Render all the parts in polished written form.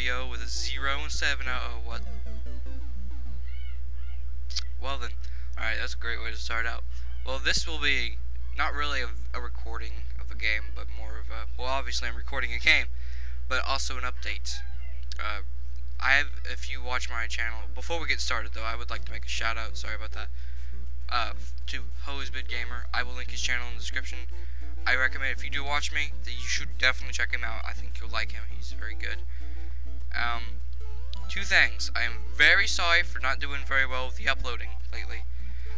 Mario with a 0 instead of an oh, what? Well then, alright, that's a great way to start out. Well, this will be not really a recording of a game, but more of a, well, obviously I'm recording a game, but also an update. I have, if you watch my channel, before we get started though, I would like to make a shout out, sorry about that, to Hosebibgamer. I will link his channel in the description. I recommend if you do watch me, that you should definitely check him out. I think you'll like him, he's very good. Two things, I am very sorry for not doing very well with the uploading lately.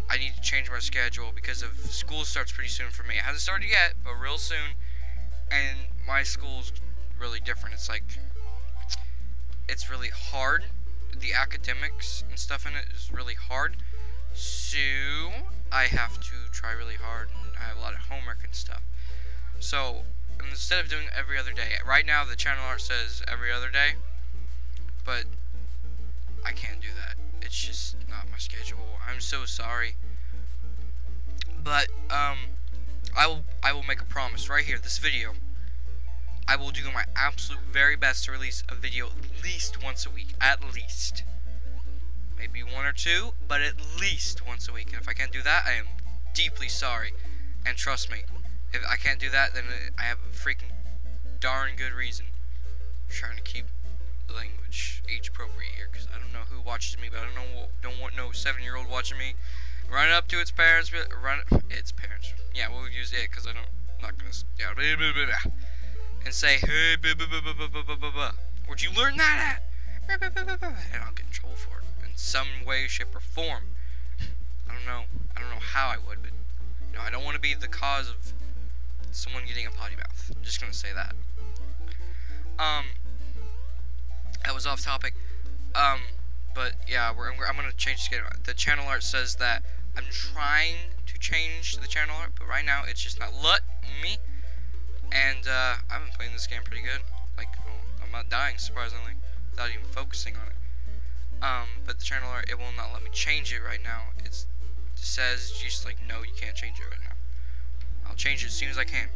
I need to change my schedule because of school starts pretty soon for me. It hasn't started yet, but real soon, and my school's really different. It's like, it's really hard. The academics and stuff in it is really hard. So I have to try really hard, and I have a lot of homework and stuff. So instead of doing every other day, right now the channel art says every other day, but I can't do that. It's just not my schedule. I'm so sorry. But I will make a promise right here, this video. I will do my absolute very best to release a video at least once a week. At least. Maybe one or two, but at least once a week. And if I can't do that, I am deeply sorry. And trust me, if I can't do that, then I have a freaking darn good reason. I'm trying to keep the language age appropriate here, because I don't know who watches me, but I don't want no 7-year-old watching me. Run up to its parents, Yeah, we'll use it, because I'm not gonna. Yeah, blah, blah, blah, blah. And say, hey, blah, blah, blah, blah, blah, blah, blah. Where'd you learn that at? Blah, blah, blah, blah. And I'll get in trouble for it in some way, shape, or form. I don't know how I would, but no, I don't want to be the cause of someone getting a potty mouth. I'm just gonna say that. That was off topic. But yeah, I'm gonna change the channel art says that I'm trying to change the channel art, but right now it's just not let me. And, I've been playing this game pretty good. Like, oh, I'm not dying, surprisingly, without even focusing on it. But the channel art, it will not let me change it right now. It says, just like, no, you can't change it right now. I'll change it as soon as I can.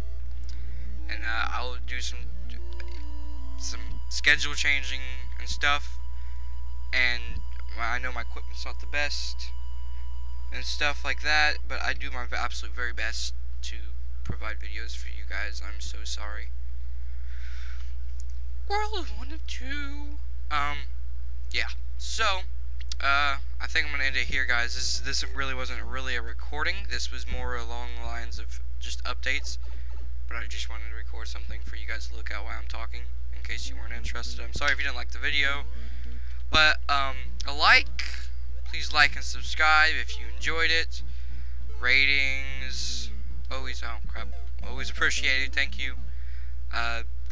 And, I'll do some schedule changing and stuff. And I know my equipment's not the best and stuff like that, but I do my absolute very best to provide videos for you guys. I'm so sorry. World is one of two. Yeah. So, I think I'm gonna end it here, guys. This really wasn't really a recording. This was more along the lines of just updates. But I just wanted to record something for you guys to look at while I'm talking, in case you weren't interested. I'm sorry if you didn't like the video. But please like and subscribe if you enjoyed it. Ratings. Always, oh crap, always appreciated, thank you.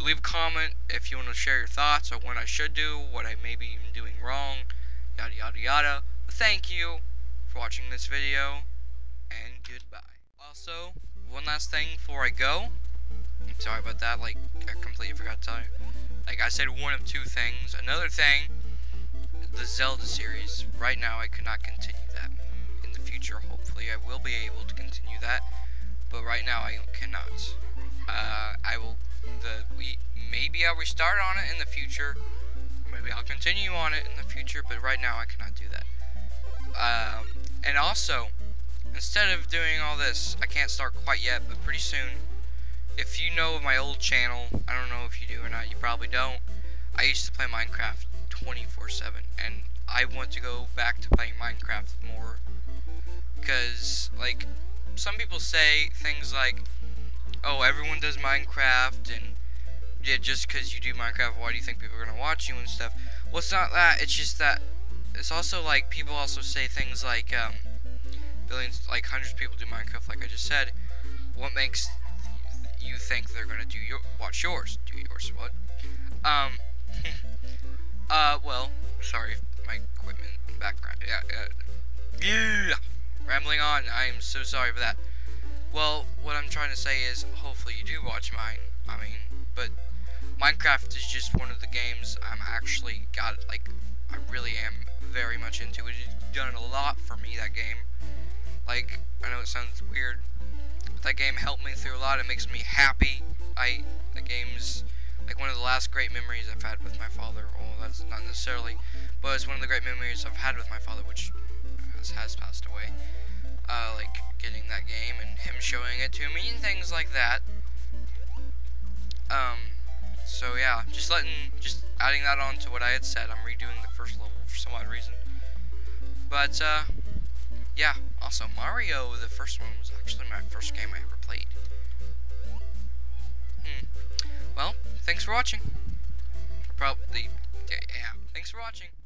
Leave a comment if you want to share your thoughts on what I should do, what I may be even doing wrong, yada yada yada. But thank you for watching this video, and goodbye. Also, one last thing before I go, I'm sorry about that, like, I completely forgot to tell you. Like, I said one of two things. Another thing, the Zelda series, right now I could not continue that. In the future, hopefully, I will be able to continue that. But right now I cannot. Maybe I'll restart on it in the future. Maybe I'll continue on it in the future. But right now I cannot do that. And also, instead of doing all this, I can't start quite yet, but pretty soon. If you know my old channel, I don't know if you do or not. You probably don't. I used to play Minecraft 24/7, and I want to go back to playing Minecraft more because, like. Some people say things like, oh, everyone does Minecraft, and yeah, just because you do Minecraft, why do you think people are going to watch you and stuff? Well, it's not that, it's just that, it's also like, people also say things like, billions, like hundreds of people do Minecraft, like I just said. What makes you think they're going to watch yours? Do yours, what? Well, sorry if my equipment in the background, yeah. Rambling on, I am so sorry for that. Well, what I'm trying to say is, hopefully you do watch mine. I mean, but Minecraft is just one of the games I'm actually got, like, I really am very much into it. It's done a lot for me, that game. Like, I know it sounds weird, but that game helped me through a lot. It makes me happy. That game's, like, one of the last great memories I've had with my father. Well, that's not necessarily, but it's one of the great memories I've had with my father, which has passed away. Like getting that game and him showing it to me and things like that. So yeah, just adding that on to what I had said. I'm redoing the first level for some odd reason. But yeah, also Mario, the first one, was actually my first game I ever played. Well, thanks for watching. Probably, yeah, thanks for watching.